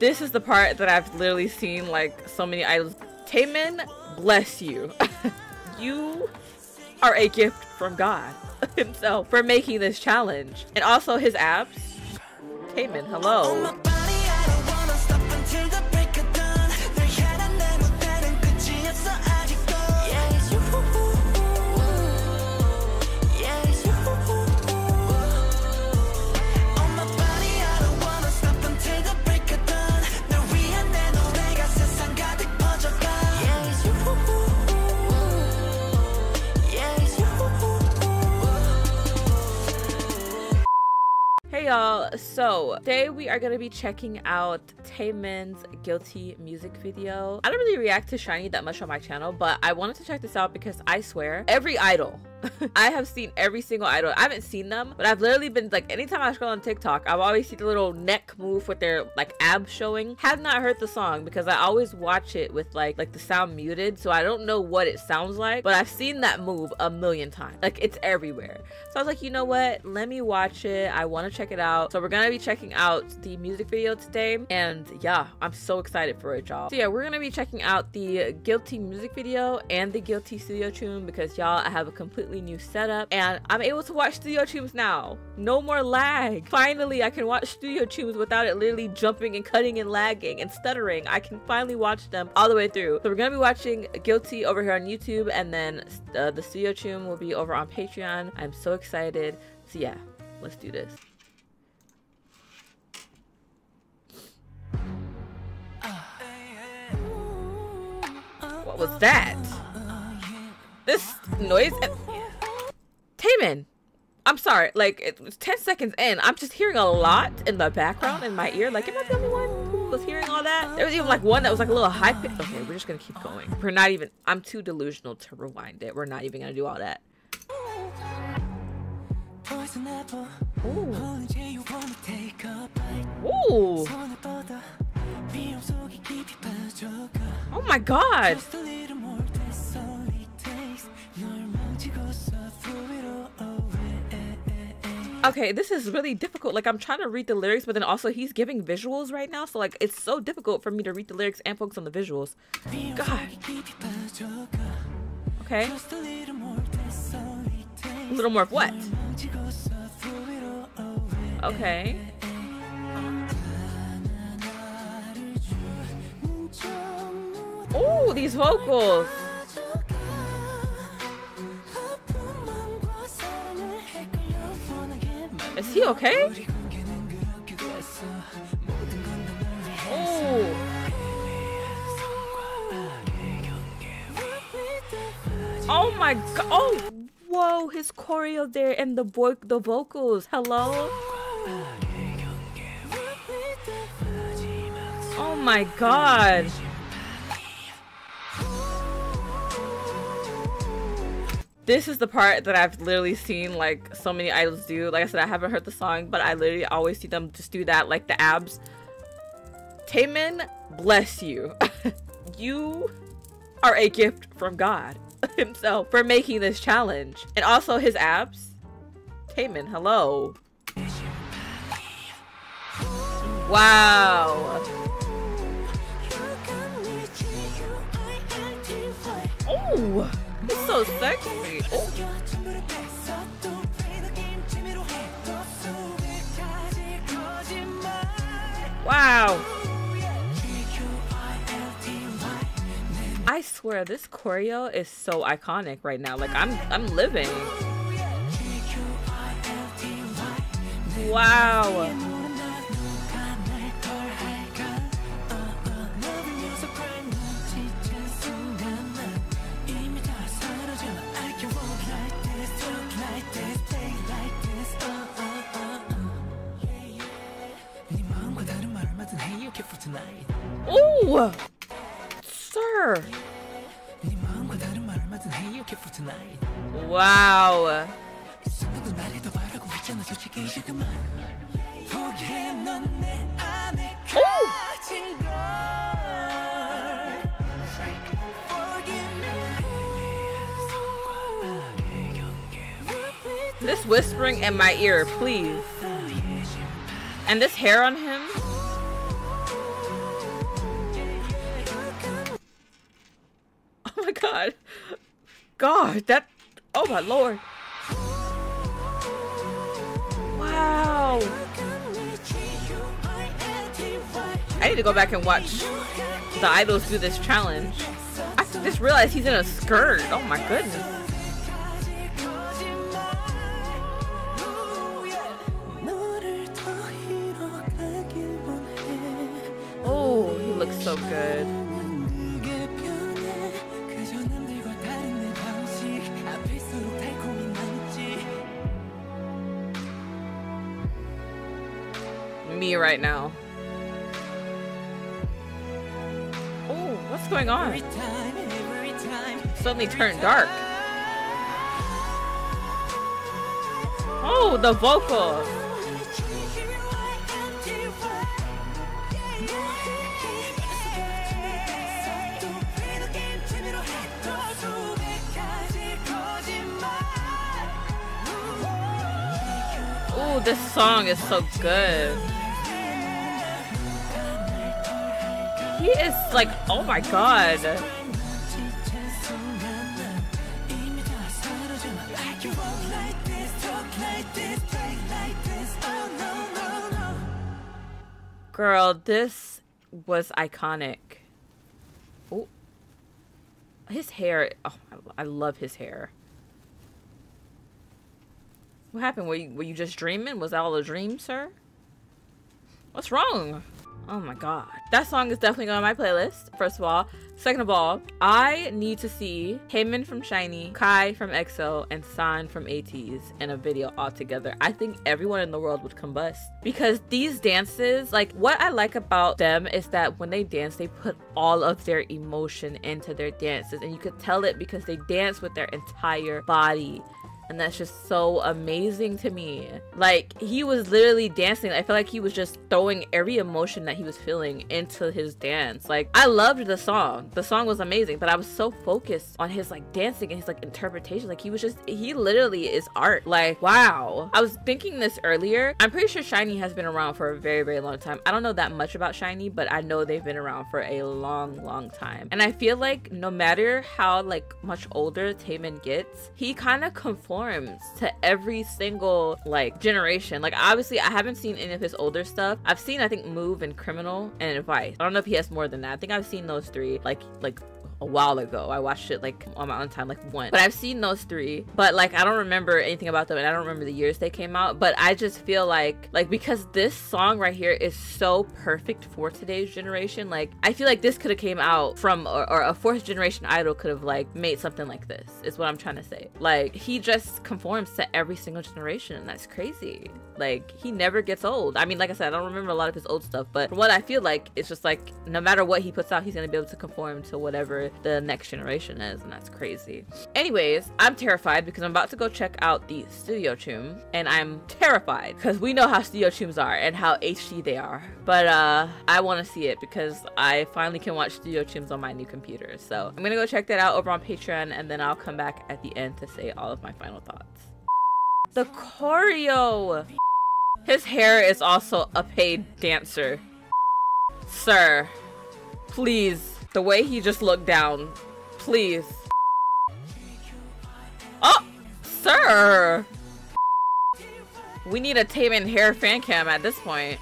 This is the part that I've literally seen like so many idols. Taemin, bless you. You are a gift from God himself for making this challenge. And also his abs. Taemin, hello. Hey y'all, so today we are going to be checking out Taemin's Guilty music video. I don't really react to SHINee that much on my channel, but I wanted to check this out because I swear, every idol, I have seen every single idol. I haven't seen them, but I've literally been like, anytime I scroll on TikTok, I've always seen the little neck move with their like abs showing. Have not heard the song because I always watch it with like the sound muted, so I don't know what it sounds like, but I've seen that move a million times. Like, it's everywhere. So I was like, you know what? Let me watch it. I want to check it out. So we're gonna be checking out the music video today, and yeah, I'm so excited for it, y'all. So yeah, we're gonna be checking out the Guilty music video and the Guilty studio tune because y'all, I have a completely new setup and I'm able to watch studio tunes now. No more lag. Finally, I can watch studio tunes without it literally jumping and cutting and lagging and stuttering. I can finally watch them all the way through. So we're gonna be watching Guilty over here on YouTube, and then the studio tune will be over on Patreon. I'm so excited. So yeah, let's do this. What was that? This noise. Taemin, I'm sorry, like it's 10 seconds in, I'm just hearing a lot in the background in my ear. Like, am I the only one who was hearing all that? There was even like one that was like a little high pitch. Okay, we're just gonna keep going. We're not even, I'm too delusional to rewind it. We're not even gonna do all that. Ooh. Ooh. Oh my god. Okay, this is really difficult. Like, I'm trying to read the lyrics, but then also he's giving visuals right now. So, like, it's so difficult for me to read the lyrics and focus on the visuals. God. Okay. A little more of what? Okay. Oh, these vocals. Is he okay? Oh. Oh my god. Oh. Whoa, his choreo there and the vocals. Hello? Oh my god. This is the part that I've literally seen like so many idols do. Like I said, I haven't heard the song, but I literally always see them just do that, like the abs. Taemin, bless you. You are a gift from God himself for making this challenge. And also his abs. Taemin, hello. Wow. Oh. It's so sexy. Oh. Wow. I swear this choreo is so iconic right now. Like I'm living. Wow. Ooh! Sir! Wow! Ooh. This whispering in my ear, please. And this hair on him? my god. God, that... Oh my lord. Wow. I need to go back and watch the idols do this challenge. I just realized he's in a skirt. Oh my goodness. Oh, he looks so good. Me right now. Oh, what's going on? Suddenly turned dark. Oh, the vocal. Oh, this song is so good. He is like, oh my god. Girl, this was iconic. Oh, his hair. Oh, I love his hair. What happened? Were you just dreaming? Was that all a dream, sir? What's wrong? Oh my god. That song is definitely going on my playlist, first of all. Second of all, I need to see Taemin from SHINee, Kai from EXO, and San from ATEEZ in a video all together. I think everyone in the world would combust. Because these dances, like, what I like about them is that when they dance, they put all of their emotion into their dances. And you could tell it because they dance with their entire body. And that's just so amazing to me. Like, he was literally dancing. I feel like he was just throwing every emotion that he was feeling into his dance. Like, I loved the song. The song was amazing, but I was so focused on his, like, dancing and his, like, interpretation. Like, he literally is art. Like, wow. I was thinking this earlier. I'm pretty sure SHINee has been around for a very, very long time. I don't know that much about SHINee, but I know they've been around for a long, long time. And I feel like no matter how, like, much older Taemin gets, he kind of conforms to every single, like, generation. Like, obviously I haven't seen any of his older stuff. I've seen, I think, Move and Criminal and Vice. I don't know if he has more than that. I think I've seen those three like a while ago. I watched it like on my own time, like once, but I've seen those three, but like I don't remember anything about them and I don't remember the years they came out. But I just feel like because this song right here is so perfect for today's generation, like I feel like this could have came out from or a fourth generation idol could have like made something like this, is what I'm trying to say. Like, he just conforms to every single generation and that's crazy. Like, he never gets old. I mean, like I said, I don't remember a lot of his old stuff, but from what I feel like, it's just like no matter what he puts out, he's gonna be able to conform to whatever the next generation is, and that's crazy. Anyways, I'm terrified because I'm about to go check out the studio tune, and I'm terrified because we know how studio tunes are and how HD they are, but I want to see it because I finally can watch studio tunes on my new computer. So I'm gonna go check that out over on Patreon, and then I'll come back at the end to say all of my final thoughts. The choreo. His hair is also a paid dancer. Sir, please. The way he just looked down, please. Oh, sir. We need a Taemin hair fan cam at this point.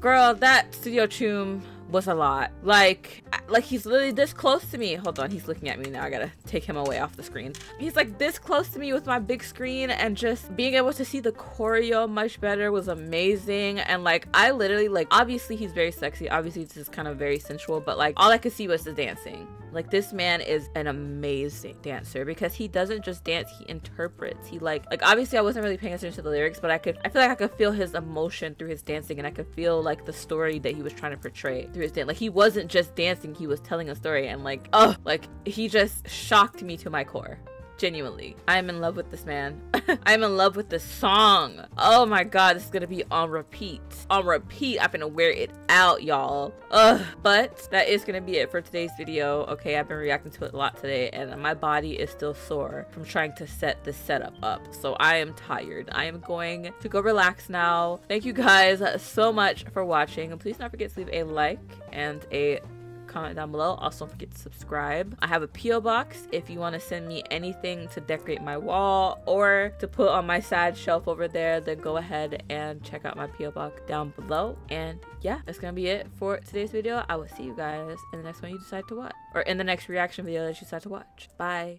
Girl, that studio tune was a lot. Like he's literally this close to me. Hold on, he's looking at me now. I gotta take him away off the screen. He's like this close to me with my big screen, and just being able to see the choreo much better was amazing. And like, I literally, like, obviously he's very sexy, obviously this is kind of very sensual, but like all I could see was the dancing. Like, this man is an amazing dancer because he doesn't just dance, he interprets. He like obviously I wasn't really paying attention to the lyrics, but I feel like I could feel his emotion through his dancing, and I could feel like the story that he was trying to portray through his dance. Like, he wasn't just dancing, he was telling a story, and like, oh, like he just shocked me to my core. Genuinely, I am in love with this man. I'm in love with this song. Oh my god, this is gonna be on repeat. On repeat, I'm gonna wear it out, y'all. Ugh. But that is gonna be it for today's video. Okay, I've been reacting to it a lot today, and my body is still sore from trying to set this setup up. So I am tired. I am going to go relax now. Thank you guys so much for watching. Please don't forget to leave a like and a comment down below. Also, don't forget to subscribe. I have a P.O. box if you want to send me anything to decorate my wall or to put on my side shelf over there, then go ahead and check out my P.O. box down below. And yeah, that's gonna be it for today's video. I will see you guys in the next one you decide to watch, or in the next reaction video that you decide to watch. Bye.